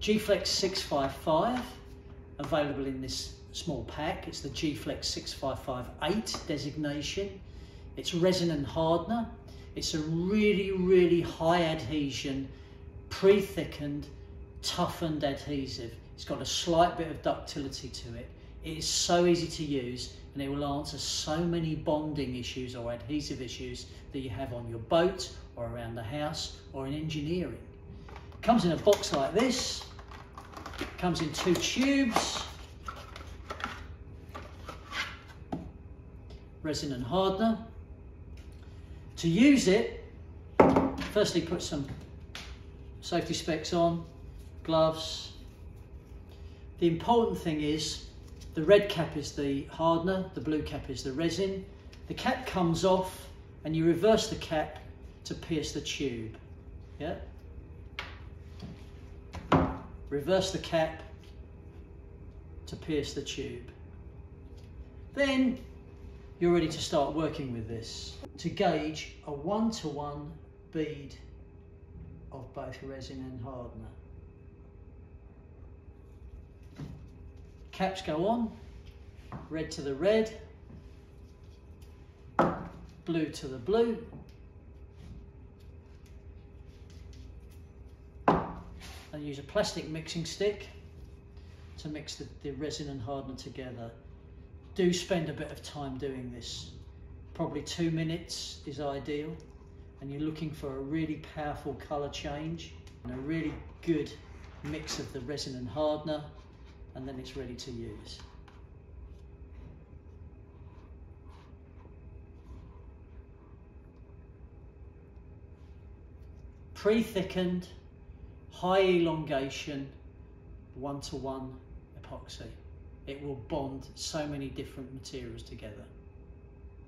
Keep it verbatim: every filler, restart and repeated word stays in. G/flex six five five, available in this small pack. It's the G/flex six five five eight designation. It's resin and hardener. It's a really, really high adhesion, pre-thickened, toughened adhesive. It's got a slight bit of ductility to it. It is so easy to use, and it will answer so many bonding issues or adhesive issues that you have on your boat or around the house or in engineering. It comes in a box like this. It comes in two tubes, resin and hardener. To use it, firstly put some safety specs on, gloves. The important thing is the red cap is the hardener, the blue cap is the resin. The cap comes off and you reverse the cap to pierce the tube. Yeah? Reverse the cap to pierce the tube. Then you're ready to start working with this. To gauge a one-to-one bead of both resin and hardener. Caps go on, red to the red, blue to the blue, and use a plastic mixing stick to mix the, the resin and hardener together. Do spend a bit of time doing this. Probably two minutes is ideal, and you're looking for a really powerful colour change and a really good mix of the resin and hardener, and then it's ready to use. Pre-thickened, high elongation, one-to-one epoxy. It will bond so many different materials together.